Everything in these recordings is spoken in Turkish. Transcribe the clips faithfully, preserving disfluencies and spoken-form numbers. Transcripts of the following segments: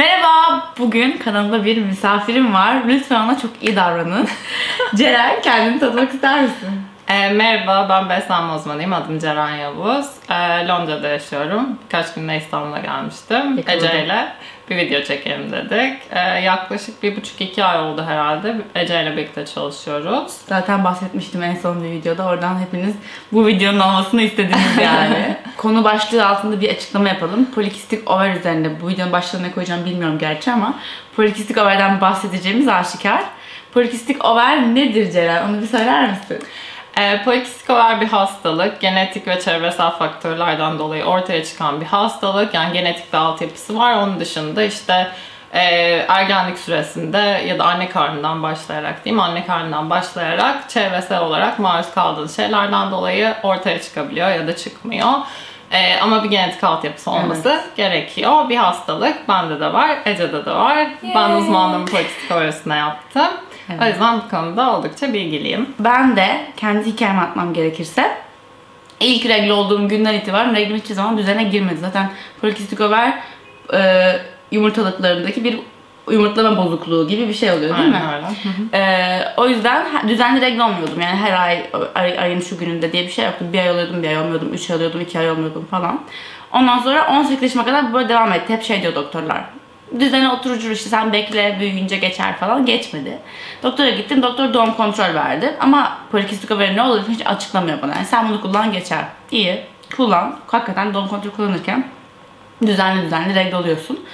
Merhaba, bugün kanalımda bir misafirim var. Lütfen ona çok iyi davranın. Ceren, kendini tanıtmak ister misin? E, merhaba, ben beslenme uzmanıyım. Adım Ceren Yavuz. E, Londra'da yaşıyorum. Birkaç günde İstanbul'a gelmiştim. Ece ile bir video çekelim dedik. E, yaklaşık bir buçuk iki ay oldu herhalde. Ece ile birlikte çalışıyoruz. Zaten bahsetmiştim en son bir videoda. Oradan hepiniz bu videonun olmasını istediniz yani. Konu başlığı altında bir açıklama yapalım. Polikistik over üzerinde. Bu videonun başlığına ne koyacağım bilmiyorum gerçi ama polikistik over'den bahsedeceğimiz aşikar. Polikistik over nedir Ceren? Onu bir söyler misin? E, Polikistik over bir hastalık, genetik ve çevresel faktörlerden dolayı ortaya çıkan bir hastalık. Yani genetik bir altyapısı var. Onun dışında işte e, ergenlik süresinde ya da anne karnından başlayarak diyeyim, anne karnından başlayarak çevresel olarak maruz kaldığınız şeylerden dolayı ortaya çıkabiliyor ya da çıkmıyor. E, ama bir genetik altyapısı olması evet. gerekiyor. Bir hastalık bende de var, Ece'de de var. Yay. Ben uzmanlığımı polikistik over'sine yaptım. Evet. O yüzden bu konuda oldukça bilgiliyim. Ben de kendi hikayemi atmam gerekirse ilk regl olduğum günden itibaren reglim hiçbir zaman düzene girmedi. Zaten polikistik over e, yumurtalıklarındaki bir yumurtlama bozukluğu gibi bir şey oluyor değil Aynen mi? Öyle. E, o yüzden düzenli regl olmuyordum. Yani her ay, ay ayın şu gününde diye bir şey yoktu. Bir ay oluyordum, bir ay olmuyordum, üç ay oluyordum, iki ay olmuyordum falan. Ondan sonra on sekiz yaşıma kadar böyle devam etti. Hep şey diyor doktorlar. Düzene oturucu işte sen bekle büyüyünce geçer falan geçmedi. Doktora gittim, doktor doğum kontrol verdi ama polikistik over ne olduğunu hiç açıklamıyor bana. Yani sen bunu kullan geçer. İyi kullan. Hakikaten doğum kontrol kullanırken düzenli düzenli regl oluyorsun.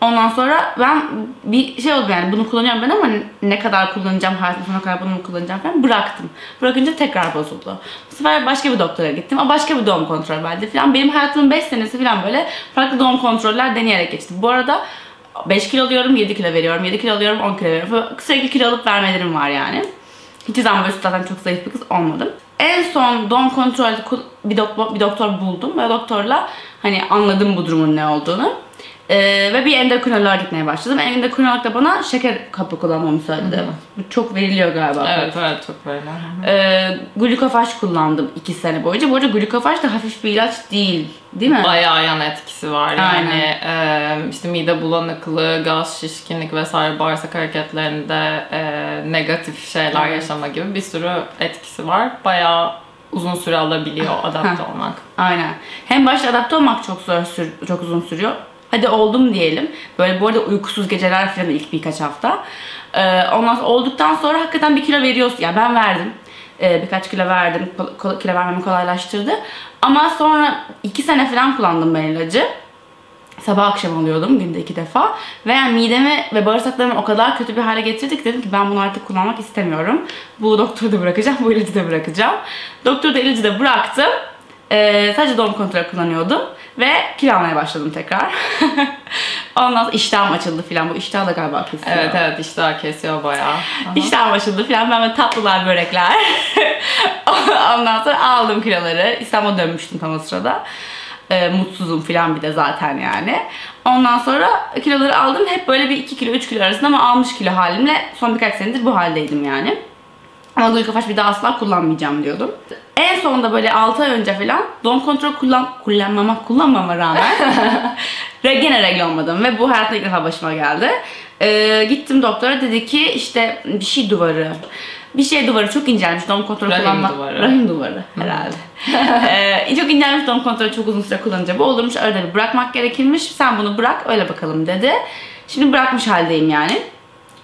Ondan sonra ben bir şey oldu yani bunu kullanıyorum ben ama ne kadar kullanacağım, hayatımın sonuna kadar bunu mu kullanacağım falan bıraktım. Bırakınca tekrar bozuldu. Bu sefer başka bir doktora gittim. O başka bir doğum kontrol verdi falan. Benim hayatımın beş senesi falan böyle farklı doğum kontroller deneyerek geçti. Bu arada beş kilo alıyorum, yedi kilo veriyorum, yedi kilo alıyorum, on kilo veriyorum. Sürekli kilo alıp vermelerim var yani. Hiç zaman böyle zaten çok zayıf bir kız olmadım. En son doğum kontrol bir, do bir doktor buldum ve doktorla hani anladım bu durumun ne olduğunu. Ee, ve bir endokrinoloğa gitmeye başladım. Endokrinolog da bana şeker kapı kullanmamı söyledi. Bu çok veriliyor galiba. Evet, böyle. evet çok veriliyor. Ee, Glukofaj kullandım iki sene boyunca. Bu arada glukofaj da hafif bir ilaç değil. Değil mi? Bayağı yan etkisi var yani e, işte mide bulanıklığı, gaz, şişkinlik vesaire bağırsak hareketlerinde e, negatif şeyler evet. yaşama gibi bir sürü etkisi var. Bayağı uzun süre alabiliyor adapte olmak. Aynen. Hem başta adapte olmak çok zor, çok uzun sürüyor. Hadi oldum diyelim. Böyle bu arada uykusuz geceler falan ilk birkaç hafta. Ee, ondan sonra, olduktan sonra hakikaten bir kilo veriyorsun. Yani ben verdim. Ee, birkaç kilo verdim. Kol kilo vermemi kolaylaştırdı. Ama sonra iki sene falan kullandım ben ilacı. Sabah akşam alıyordum günde iki defa. Ve yani midemi ve bağırsaklarımı o kadar kötü bir hale getirdik dedim ki ben bunu artık kullanmak istemiyorum. Bu doktoru da bırakacağım, bu ilacı da bırakacağım. Doktor da ilacı da bıraktı. Ee, sadece doğum kontrolü kullanıyordum. Ve kilo almaya başladım tekrar. Ondan sonra iştahım açıldı filan. Bu iştah da galiba kesiyor. Evet evet iştah kesiyor bayağı. Aha. İştahım açıldı filan. Ben böyle tatlılar, börekler. Ondan sonra aldım kiloları. İstanbul'a dönmüştüm tam o sırada. E, mutsuzum filan bir de zaten yani. Ondan sonra kiloları aldım. Hep böyle bir iki kilo, üç kilo arasında ama altmış kilo halimle son birkaç senedir bu haldeydim yani. Ama glukofaj bir daha asla kullanmayacağım diyordum. En sonunda böyle altı ay önce falan doğum kontrol kullan kullanmama kullanmama rağmen gene regl olmadım ve bu hayatımda ilk defa başıma geldi. Ee, gittim doktora dedi ki işte bir şey duvarı. Bir şey duvarı çok incelmiş doğum kontrolü kullanmak. Rahim duvarı herhalde. ee, çok incelmiş doğum kontrolü çok uzun süre kullanınca bu olurmuş. Öyle bir bırakmak gerekirmiş. Sen bunu bırak öyle bakalım dedi. Şimdi bırakmış haldeyim yani.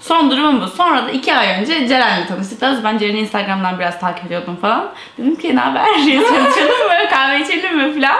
Son durumum bu. Sonra da iki ay önce Ceren'le tanıştık. Ben Ceren'i Instagram'dan biraz takip ediyordum falan. Dedim ki ne haber? Çalışalım mı? Kahve içelim mi falan.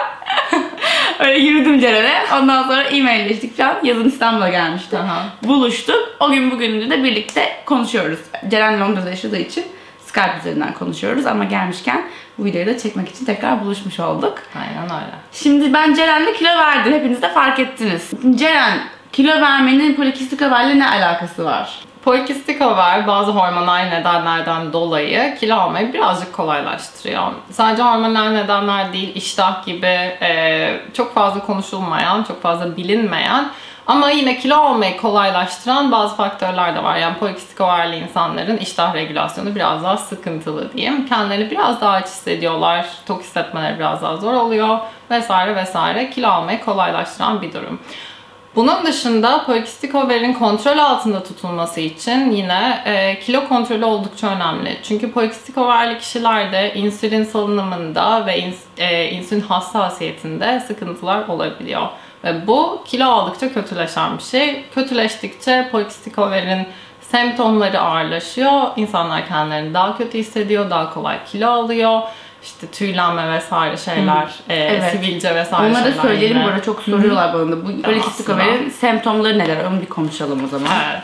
Öyle yürüdüm Ceren'e. Ondan sonra e-mailleştik falan. Yazın İstanbul'a gelmişti. Aha. Buluştuk. O gün bugününde de birlikte konuşuyoruz. Ceren Londra'da yaşadığı için Skype üzerinden konuşuyoruz ama gelmişken bu videoyu da çekmek için tekrar buluşmuş olduk. Aynen öyle. Şimdi ben Ceren'le kilo verdim. Hepiniz de fark ettiniz. Ceren... Kilo vermenin polikistik over'le ne alakası var? Polikistik over bazı hormonal nedenlerden dolayı kilo almayı birazcık kolaylaştırıyor. Sadece hormonal nedenler değil, iştah gibi e, çok fazla konuşulmayan, çok fazla bilinmeyen ama yine kilo almayı kolaylaştıran bazı faktörler de var. Yani polikistik over'li insanların iştah regülasyonu biraz daha sıkıntılı diyeyim. Kendilerini biraz daha aç hissediyorlar, tok hissetmeleri biraz daha zor oluyor vesaire vesaire. Kilo almayı kolaylaştıran bir durum. Bunun dışında polikistik overin kontrol altında tutulması için yine e, kilo kontrolü oldukça önemli. Çünkü polikistik overli kişilerde insülin salınımında ve ins e, insülin hassasiyetinde sıkıntılar olabiliyor. Ve bu kilo aldıkça kötüleşen bir şey. Kötüleştikçe polikistik overin semptomları ağırlaşıyor. İnsanlar kendilerini daha kötü hissediyor, daha kolay kilo alıyor. İşte tüylenme vesaire şeyler, e, evet. sivilce vesaire Onları şeyler. Onları söyleyelim yine. Bu arada çok soruyorlar bana da. Bu polikistik overin semptomları neler? Onu bir konuşalım o zaman. Evet.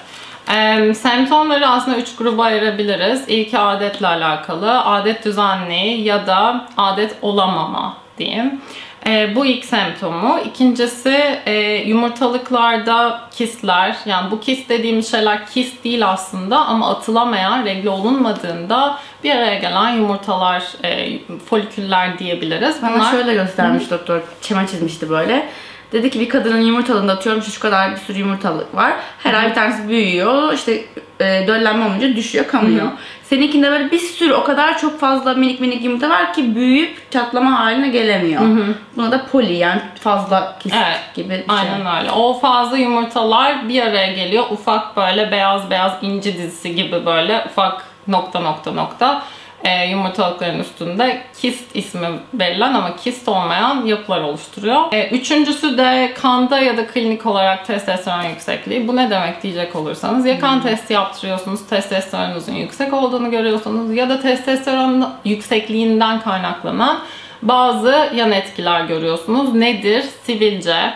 Ee, semptomları aslında üç gruba ayırabiliriz. İlki adetle alakalı, adet düzenli ya da adet olamama diyeyim. Ee, bu ilk semptomu. İkincisi e, yumurtalıklarda kistler. Yani bu kist dediğimiz şeyler kist değil aslında ama atılamayan, regle olunmadığında bir araya gelen yumurtalar, e, foliküller diyebiliriz. Bana Bunlar... şöyle göstermiş Hı-hı. doktor, çema çizmişti böyle. Dedi ki bir kadının yumurtalığında atıyorum şu kadar bir sürü yumurtalık var. Her ay bir tanesi büyüyor, işte e, döllenme olunca düşüyor, kanıyor. Hı-hı. Seninkinde böyle bir sürü, o kadar çok fazla minik minik yumurta var ki büyüyüp çatlama haline gelemiyor. Hı hı. Buna da poli, yani fazla kist evet, gibi bir şey. Aynen öyle. O fazla yumurtalar bir araya geliyor. Ufak böyle beyaz beyaz inci dizisi gibi böyle ufak nokta nokta nokta e, yumurtalıkların üstünde kist ismi verilen ama kist olmayan yapılar oluşturuyor. E, üçüncüsü de kanda ya da klinik olarak testosteron yüksekliği. Bu ne demek diyecek olursanız ya kan hmm. testi yaptırıyorsunuz, testosteronunuzun yüksek olduğunu görüyorsunuz ya da testosteron yüksekliğinden kaynaklanan bazı yan etkiler görüyorsunuz. Nedir? Sivilce,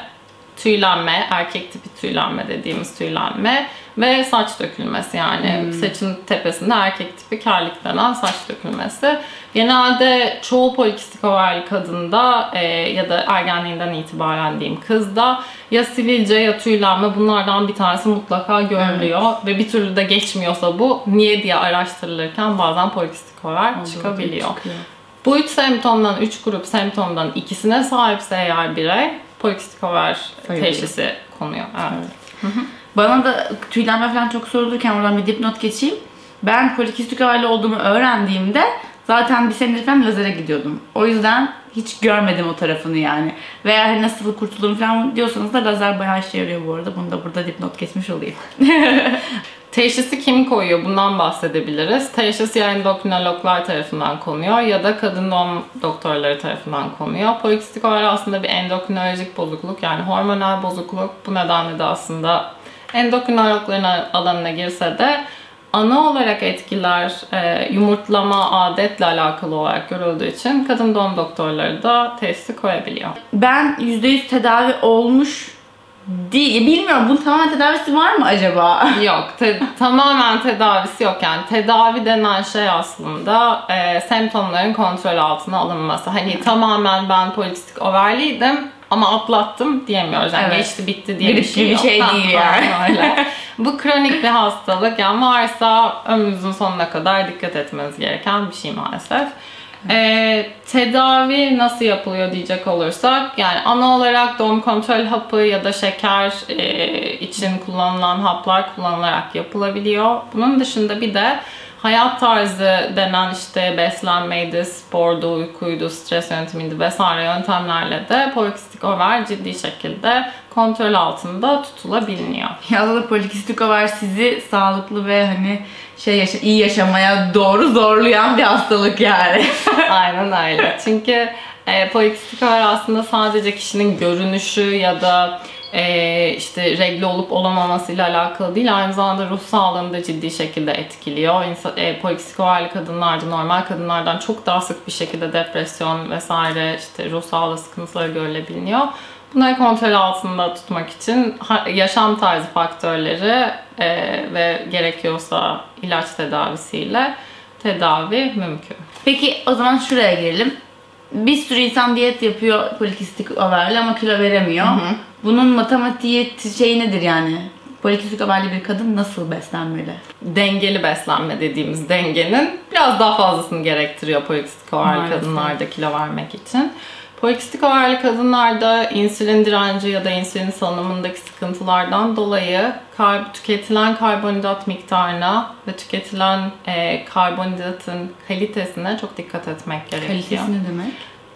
tüylenme, erkek tipi tüylenme dediğimiz tüylenme ve saç dökülmesi, yani hmm. saçın tepesinde erkek tipi kerlik denen saç dökülmesi. Genelde çoğu polikistik overli kadında e, ya da ergenliğinden itibaren diyeyim kızda ya sivilce ya tüylenme, bunlardan bir tanesi mutlaka görülüyor. Evet. Ve bir türlü de geçmiyorsa bu niye diye araştırılırken bazen polikistik overli Olur, çıkabiliyor. Bu üç semptomdan, üç grup semptomdan ikisine sahipse eğer birey polikistik over teşhisi konuyor. Evet. Evet. Hı hı. Bana da tüylenme falan çok sorulurken oradan bir dipnot geçeyim. Ben polikistik overli olduğumu öğrendiğimde zaten bir senedir falan lazere gidiyordum. O yüzden hiç görmedim o tarafını yani. Veya hani nasıl kurtulurum falan diyorsanız da lazer bayağı işe yarıyor bu arada. Bunu da burada dipnot geçmiş olayım. Teşhisi kim koyuyor? Bundan bahsedebiliriz. Teşhis ya endokrinologlar tarafından konuyor ya da kadın doğum doktorları tarafından konuyor. Polikistik overli aslında bir endokrinolojik bozukluk, yani hormonal bozukluk. Bu nedenle de aslında endokrinologların alanına girse de ana olarak etkiler e, yumurtlama, adetle alakalı olarak görüldüğü için kadın doğum doktorları da teşhisi koyabiliyor. Ben yüzde yüz tedavi olmuş değil, bilmiyorum, bunun tamamen tedavisi var mı acaba? Yok, te tamamen tedavisi yok. Yani tedavi denen şey aslında e, semptomların kontrol altına alınması. Hani tamamen ben polikistik overliydim ama atlattım diyemiyoruz. Yani evet. geçti bitti diye bir şey, bir şey değil yani. Bu kronik bir hastalık. Yani varsa ömrünüzün sonuna kadar dikkat etmeniz gereken bir şey maalesef. Ee, tedavi nasıl yapılıyor diyecek olursak, yani ana olarak doğum kontrol hapı ya da şeker e, için kullanılan haplar kullanılarak yapılabiliyor. Bunun dışında bir de hayat tarzı denen işte beslenmeydi, spordu, uykuydu, stres yönetimiydi vesaire yöntemlerle de polikistik over ciddi şekilde kontrol altında tutulabiliyor. Ya da polikistik over sizi sağlıklı ve hani şey yaşa iyi yaşamaya doğru zorlayan bir hastalık yani. Aynen öyle. Çünkü e, polikistik over aslında sadece kişinin görünüşü ya da Ee, işte regle olup olamamasıyla alakalı değil. Aynı zamanda ruh sağlığını da ciddi şekilde etkiliyor. İnsan, e, polikistik overli kadınlarda normal kadınlardan çok daha sık bir şekilde depresyon vesaire işte ruh sağlığı sıkıntıları görülebiliyor. Bunları kontrol altında tutmak için yaşam tarzı faktörleri e, ve gerekiyorsa ilaç tedavisiyle tedavi mümkün. Peki o zaman şuraya gelelim. Bir sürü insan diyet yapıyor polikistik overli ama kilo veremiyor. Hı hı. Bunun matematiği şey nedir yani? Polikistik overli bir kadın nasıl beslenmeli? Dengeli beslenme dediğimiz dengenin biraz daha fazlasını gerektiriyor polikistik overli kadınlarda kilo vermek için. Polikistik overli kadınlarda insülin direnci ya da insülin salınımındaki sıkıntılardan dolayı kar tüketilen karbonhidrat miktarına ve tüketilen e, karbonhidratın kalitesine çok dikkat etmek gerekiyor. Kalitesi ne demek?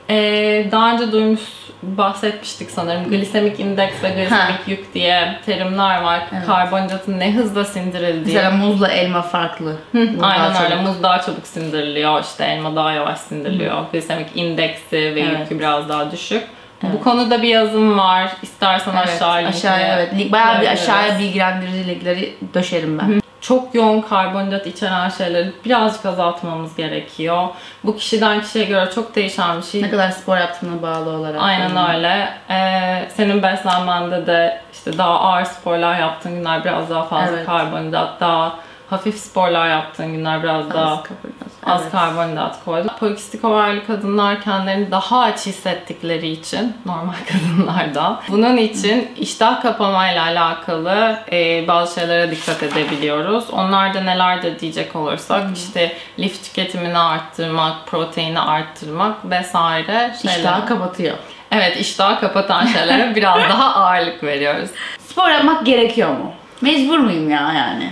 Ee, daha önce duymuş bahsetmiştik sanırım. Glisemik indeks ve glisemik ha. yük diye terimler var. Evet. Karbonhidratın ne hızla sindirildiği. Mesela muzla elma farklı. Hı, aynen öyle. Muz daha çabuk sindiriliyor. İşte elma daha yavaş sindiriliyor. Hı. Glisemik indeksi ve evet. yükü biraz daha düşük. Evet. Bu konuda bir yazım var. İstersen evet, aşağıya aşağıya evet. Bayağı bir aşağıya bilgilendirici linkleri döşerim ben. Hı. Çok yoğun karbonhidrat içeren şeyleri birazcık azaltmamız gerekiyor. Bu kişiden kişiye göre çok değişen bir şey. Ne kadar spor yaptığına bağlı olarak. Aynen öyle. Ee, senin beslenmende de işte daha ağır sporlar yaptığın günler biraz daha fazla evet. karbonhidrat, daha hafif sporlar yaptığın günler biraz daha az karbonhidrat, az evet. karbonhidrat koydum. Polikistik overli kadınlar kendilerini daha aç hissettikleri için, normal kadınlardan, bunun için iştah kapamayla alakalı e, bazı şeylere dikkat edebiliyoruz. Onlar da nelerdir diyecek olursak, Hı. işte lif tüketimini arttırmak, proteini arttırmak vesaire şeyler. İştahı kapatıyor. Evet, iştahı kapatan şeylere biraz daha ağırlık veriyoruz. Spor yapmak gerekiyor mu? Mecbur muyum ya yani?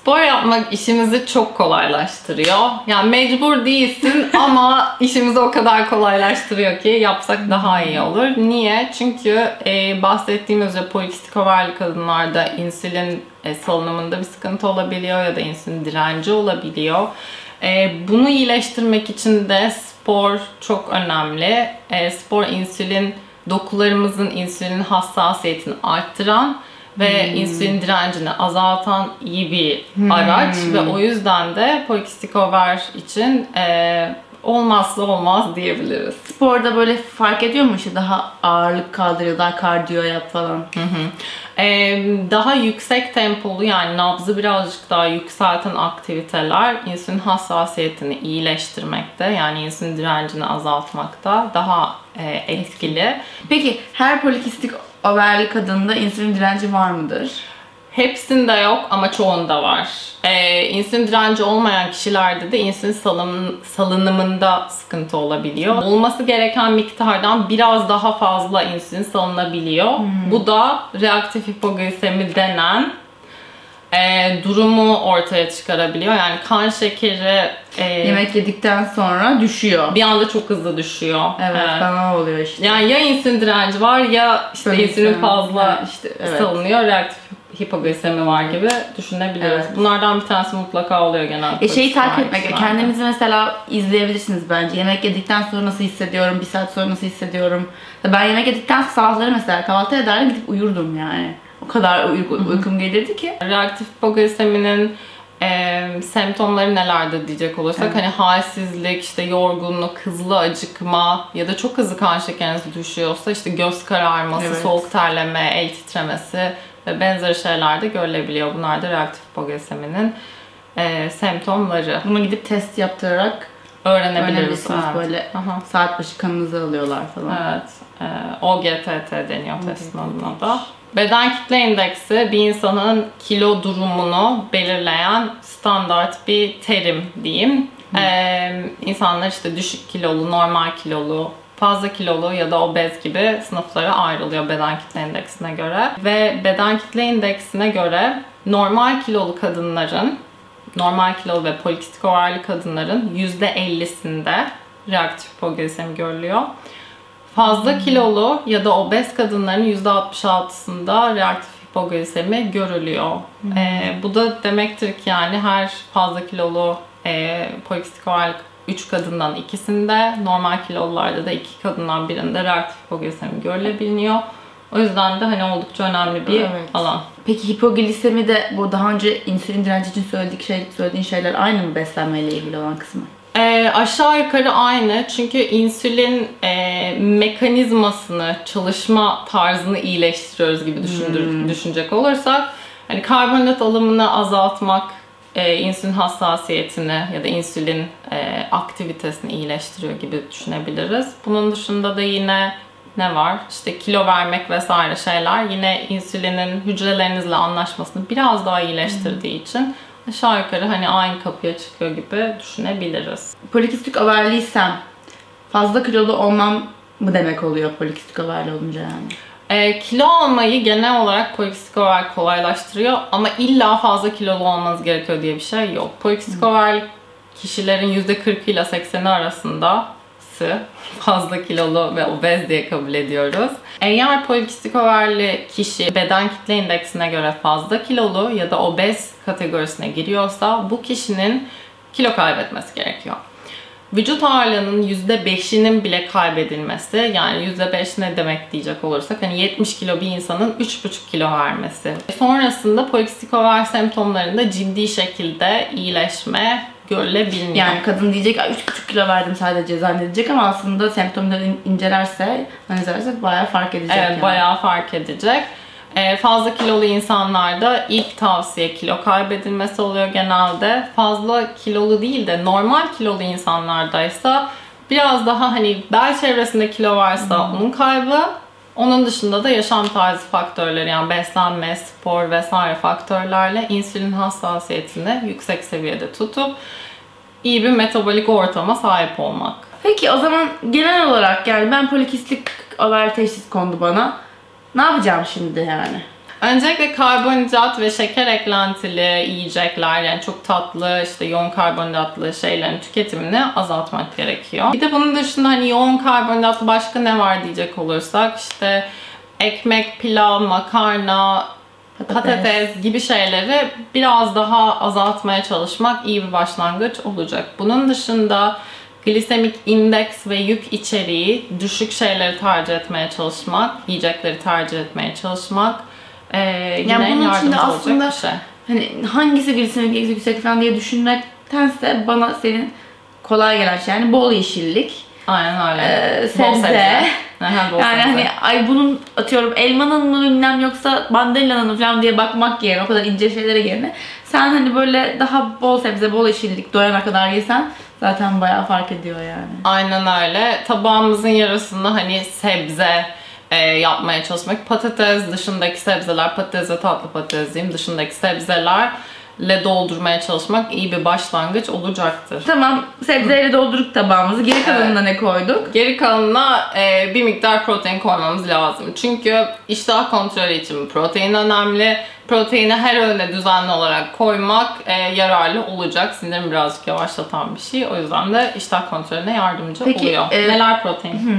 Spor yapmak işimizi çok kolaylaştırıyor. Yani mecbur değilsin ama işimizi o kadar kolaylaştırıyor ki yapsak daha iyi olur. Niye? Çünkü e, bahsettiğim üzere polikistik overli kadınlarda insülin e, salınımında bir sıkıntı olabiliyor ya da insülin direnci olabiliyor. E, bunu iyileştirmek için de spor çok önemli. E, spor insülin, dokularımızın insülin hassasiyetini arttıran ve hmm. insülin direncini azaltan iyi bir hmm. araç ve o yüzden de polikistik over için e, olmazsa olmaz diyebiliriz. Sporda böyle fark ediyor mu işte daha ağırlık kaldırıyor, daha kardiyo yap falan? Hı hı. E, daha yüksek tempolu yani nabzı birazcık daha yükselten aktiviteler insülin hassasiyetini iyileştirmekte yani insülin direncini azaltmakta daha e, etkili. Peki her polikistik overli kadında insülin direnci var mıdır? Hepsinde yok ama çoğunda var. Ee, insülin direnci olmayan kişilerde de insülin salın, salınımında sıkıntı olabiliyor. Olması gereken miktardan biraz daha fazla insülin salınabiliyor. Hmm. Bu da reaktif hipoglisemi denen e, durumu ortaya çıkarabiliyor. Yani kan şekeri e, yemek yedikten sonra düşüyor. Bir anda çok hızlı düşüyor. Evet, evet. Bana oluyor işte. Yani ya insülin direnci var ya işte insülin fazla evet, işte, evet. salınıyor. Reaktif hipoglisemi var gibi düşünebiliriz. Evet. Bunlardan bir tanesi mutlaka oluyor genelde. E şeyi takip etmek. Kendinizi mesela izleyebilirsiniz bence. Yemek yedikten sonra nasıl hissediyorum, bir saat sonra nasıl hissediyorum. Ben yemek yedikten sonra sabahları mesela kahvaltı ederdim gidip uyurdum yani. O kadar uyku, uykum gelirdi ki. Reaktif hipogliseminin e, semptomları nelerdir diyecek olursak evet. hani halsizlik, işte yorgunluk, hızlı acıkma ya da çok hızlı kan şekeriniz düşüyorsa işte göz kararması, evet. soğuk terleme, el titremesi ve benzeri şeyler de görülebiliyor. Bunlar da reaktif hipogliseminin e, semptomları. Bunu gidip test yaptırarak öğrenebiliriz. Evet. Böyle Aha. saat başı kanınızı alıyorlar falan. Evet. E, o G T T deniyor o testin adına da. Beden kitle indeksi bir insanın kilo durumunu belirleyen standart bir terim diyeyim. E, insanlar işte düşük kilolu, normal kilolu, fazla kilolu ya da obez gibi sınıflara ayrılıyor beden kitle indeksine göre. Ve beden kitle indeksine göre normal kilolu kadınların, normal kilolu ve polikistik overli kadınların yüzde ellisinde reaktif hipoglisemi görülüyor. Fazla kilolu ya da obez kadınların yüzde altmış altısında reaktif hipoglisemi görülüyor. Hmm. Ee, bu da demektir ki yani her fazla kilolu e, polikistik overli üç kadından ikisinde, normal kilolularda da iki kadından birinde reaktif hipoglisemi görülebiliyor. O yüzden de hani oldukça önemli bir evet. alan. Peki hipoglisemi de bu daha önce insülin direnci için söyledik şey, söylediğin şeyler aynı mı beslenmeyle ilgili olan kısmı? E, aşağı yukarı aynı çünkü insülin e, mekanizmasını, çalışma tarzını iyileştiriyoruz gibi hmm. düşünecek olursak hani karbonhidrat alımını azaltmak, E, insülin hassasiyetini ya da insülin e, aktivitesini iyileştiriyor gibi düşünebiliriz. Bunun dışında da yine ne var? İşte kilo vermek vesaire şeyler yine insülinin hücrelerinizle anlaşmasını biraz daha iyileştirdiği için aşağı yukarı hani aynı kapıya çıkıyor gibi düşünebiliriz. Polikistik overliysem fazla kilolu olmam mı demek oluyor polikistik overli olunca yani? E, kilo almayı genel olarak polikistik overli kolaylaştırıyor ama illa fazla kilolu olmanız gerekiyor diye bir şey yok. Polikistik overli kişilerin yüzde kırk ile sekseni arasında artı fazla kilolu ve obez diye kabul ediyoruz. Eğer polikistik overli kişi beden kitle indeksine göre fazla kilolu ya da obez kategorisine giriyorsa bu kişinin kilo kaybetmesi gerekiyor. Vücut ağırlığının yüzde beşinin bile kaybedilmesi, yani yüzde beş ne demek diyecek olursak, hani yetmiş kilo bir insanın üç buçuk kilo vermesi. Sonrasında polikistik over semptomlarında ciddi şekilde iyileşme görülebilmiyor. Yani kadın diyecek üç buçuk kilo verdim sadece zannedecek ama aslında semptomları incelerse, incelerse bayağı fark edecek. Evet yani. Bayağı fark edecek. Fazla kilolu insanlarda ilk tavsiye kilo kaybedilmesi oluyor genelde. Fazla kilolu değil de normal kilolu insanlardaysa biraz daha hani bel çevresinde kilo varsa onun kaybı, onun dışında da yaşam tarzı faktörleri, yani beslenme, spor vesaire faktörlerle insülin hassasiyetini yüksek seviyede tutup iyi bir metabolik ortama sahip olmak. Peki o zaman genel olarak yani ben polikistik over teşhis kondu bana. Ne yapacağım şimdi yani? Öncelikle karbonhidrat ve şeker eklentili yiyecekler, yani çok tatlı, işte yoğun karbonhidratlı şeylerin tüketimini azaltmak gerekiyor. Bir de bunun dışında hani yoğun karbonhidratlı başka ne var diyecek olursak işte ekmek, pilav, makarna, patates, patates gibi şeyleri biraz daha azaltmaya çalışmak iyi bir başlangıç olacak. Bunun dışında glisemik indeks ve yük içeriği düşük şeyleri tercih etmeye çalışmak, yiyecekleri tercih etmeye çalışmak e, yani bunun için de aslında şey. Hani hangisi glisemik indeks yüksek falan diye düşünmektense bana senin kolay gelen şey yani bol yeşillik. Aynen öyle. Ee, sebze. Bol sebze. Aha, bol yani sebze. Hani ay bunun atıyorum elmanın mı bilmem yoksa mandalina'nın mı falan diye bakmak yerine, o kadar ince şeylere yerine sen hani böyle daha bol sebze, bol yeşillik doyana kadar yesen zaten bayağı fark ediyor yani. Aynen öyle. Tabağımızın yarısında hani sebze e, yapmaya çalışmak. Patates dışındaki sebzeler, patates ve tatlı patates diyeyim, dışındaki sebzelerle doldurmaya çalışmak iyi bir başlangıç olacaktır. Tamam, sebzeyle doldurduk tabağımızı. Geri kalanına evet. Ne koyduk? Geri kalanına e, bir miktar protein koymamız lazım. Çünkü iştah kontrolü için protein önemli. Proteini her öğüne düzenli olarak koymak e, yararlı olacak. Sindirimi birazcık yavaşlatan bir şey. O yüzden de iştah kontrolüne yardımcı Peki, oluyor. E... Neler protein? Hı.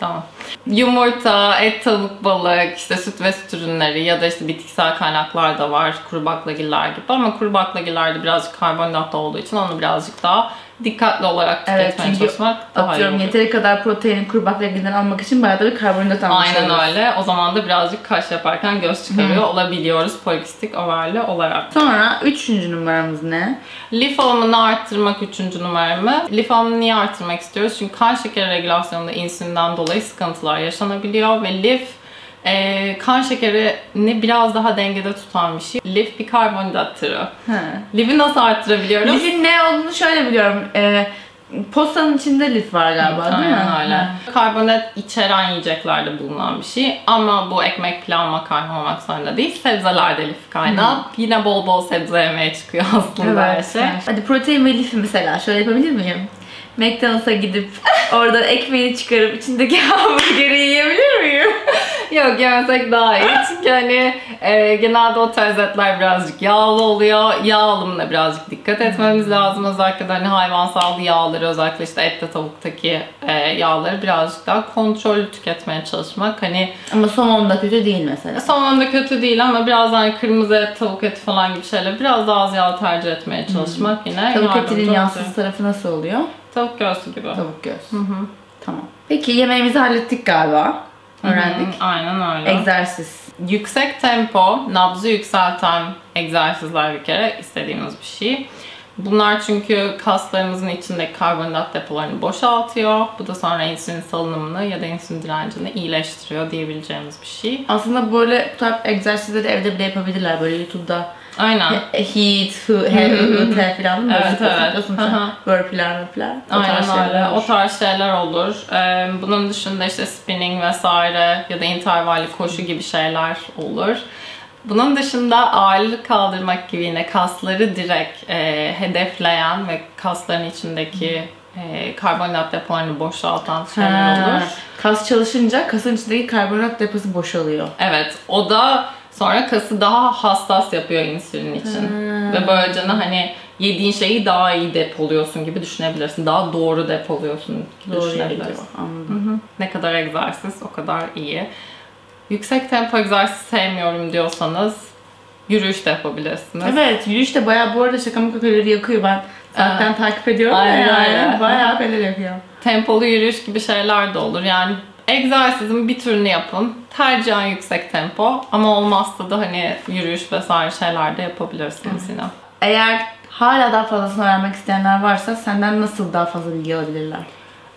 Tamam. Yumurta, et, tavuk, balık, işte süt ve süt ürünleri ya da işte bitkisel kaynaklar da var. Kuru baklagiller gibi ama kuru baklagillerde birazcık karbonhidrat olduğu için onu birazcık daha dikkatli olarak tüketmeye evet, çalışmak daha iyi olur. Yeteri kadar proteini kuru baklagillerden almak için bayağı da bir karbonhidrat almış oluyoruz. Aynen öyle. O zaman da birazcık kaş yaparken göz çıkarıyor hmm. olabiliyoruz polikistik overli olarak. Sonra üçüncü numaramız ne? Lif alımını arttırmak üçüncü numaramı. Lif alımını niye arttırmak istiyoruz? Çünkü kan şekeri regülasyonunda insülinden dolayı sıkıntılar yaşanabiliyor ve lif Ee, kan şekerini biraz daha dengede tutan bir şey. Lif bir karbonhidrat türü. Lif'i nasıl arttırabiliyoruz? Lif'in ne olduğunu şöyle biliyorum. Ee, postanın içinde lif var galiba evet, değil mi? Aynen öyle. He. Karbonhidrat içeren yiyeceklerde bulunan bir şey. Ama bu ekmek, pilav, makarna olmak zorunda değil. Sebzelerde lif kaynağı. Hı. Yine bol bol sebze yemeye çıkıyor aslında evet, her şey. Evet. Hadi protein ve lifi mesela şöyle yapabilir miyim? McDonald's'a gidip oradan ekmeğini çıkarıp içindeki hamburgeri yiyebilir miyim? Yok, yemesek daha iyi çünkü hani e, genelde o tarz etler birazcık yağlı oluyor. Yağ alımına birazcık dikkat etmemiz lazım. Özellikle hani hayvansal yağları, özellikle işte ette tavuktaki e, yağları birazcık daha kontrollü tüketmeye çalışmak. Hani ama somon da kötü değil mesela. Somon da kötü değil ama biraz hani kırmızı et, tavuk eti falan gibi şeyler biraz daha az yağ tercih etmeye çalışmak hmm. yine. Tavuk etinin yağsız tarafı nasıl oluyor? Tavuk göğsü gibi. Tavuk göğsü. Hı hı. Tamam. Peki yemeğimizi hallettik galiba. Öğrendik. Hmm, aynen öyle. Egzersiz. Yüksek tempo, nabzı yükselten egzersizler bir kere istediğimiz bir şey. Bunlar çünkü kaslarımızın içindeki karbonhidrat depolarını boşaltıyor. Bu da sonra insülin salınımını ya da insülin direncini iyileştiriyor diyebileceğimiz bir şey. Aslında böyle tarz egzersizleri evde bile yapabilirler. Böyle YouTube'da aynen. Heat, H I I T falan mı? Evet, evet. Burpee'ler, burpee'ler. Aynen öyle. O tarz şeyler olur. Bunun dışında işte spinning vesaire ya da intervalli koşu gibi şeyler olur. Bunun dışında ağırlık kaldırmak gibi yine kasları direkt e, hedefleyen ve kasların içindeki e, karbonhidrat depolarını boşaltan şeyler olur. Kas çalışınca kasın içindeki karbonhidrat deposu boşalıyor. Evet, o da sonra kası daha hassas yapıyor insülin için. He. Ve böylece hani yediğin şeyi daha iyi depoluyorsun gibi düşünebilirsin. Daha doğru depoluyorsun gibi doğru düşünebilirsin. Anladım. Hı hı. Ne kadar egzersiz o kadar iyi. Yüksek tempo egzersiz sevmiyorum diyorsanız yürüyüş de yapabilirsiniz. Evet, yürüyüş de bayağı bu arada şaka maka kalori yakıyor. Ben zaten ee, takip ediyorum ya yani. Bayağı kalori yakıyor. Tempolu yürüyüş gibi şeyler de olur. Yani egzersizin bir türünü yapın. Tercihen yüksek tempo ama olmazsa da hani yürüyüş vesaire şeyler de yapabilirsiniz evet. Yine. Eğer hala daha fazlasını öğrenmek isteyenler varsa senden nasıl daha fazla bilgi alabilirler?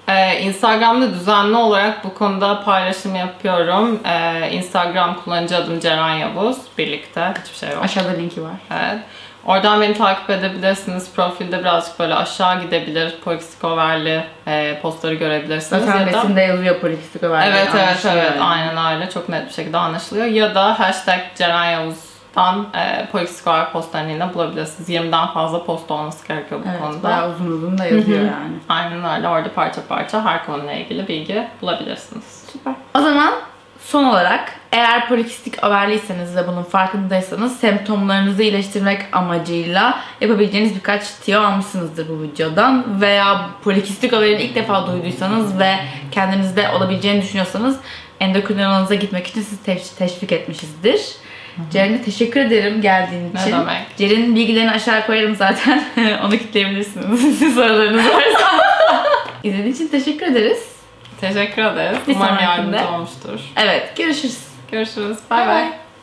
Ee, Instagram'da düzenli olarak bu konuda paylaşım yapıyorum. Ee, Instagram kullanıcı adım Ceren Yavuz. Birlikte hiçbir şey yok. Aşağıda linki var. Evet. Oradan beni takip edebilirsiniz. Profilde birazcık böyle aşağı gidebilir. Polikistik Over'li e, postları görebilirsiniz. Zaten ya da resimde yazıyor Polikistik Over'li. Evet evet evet. Yani. Aynen öyle. Çok net bir şekilde anlaşılıyor. Ya da hashtag Ceren Yavuz'dan e, Polikistik Over postlarını yine bulabilirsiniz. yirmiden fazla post olması gerekiyor bu evet, konuda. Bayağı uzun uzun da yazıyor yani. Aynen öyle. Orada parça parça her konuyla ilgili bilgi bulabilirsiniz. Süper. O zaman son olarak eğer polikistik overliyseniz ve bunun farkındaysanız semptomlarınızı iyileştirmek amacıyla yapabileceğiniz birkaç tiyo almışsınızdır bu videodan veya polikistik overin ilk defa duyduysanız ve kendinizde olabileceğini düşünüyorsanız endokrinoloğunuza gitmek için sizi teş- teşvik etmişizdir. Ceren'e teşekkür ederim geldiğin için. Ne demek? Ceren'in bilgilerini aşağı koyarım zaten. Onu kitleyebilirsiniz. Siz sorularınız varsa. İzlediğiniz için teşekkür ederiz. Teşekkür ederiz. Umarım yardımcı olmuştur. Evet, görüşürüz. Görüşürüz. Bye bye.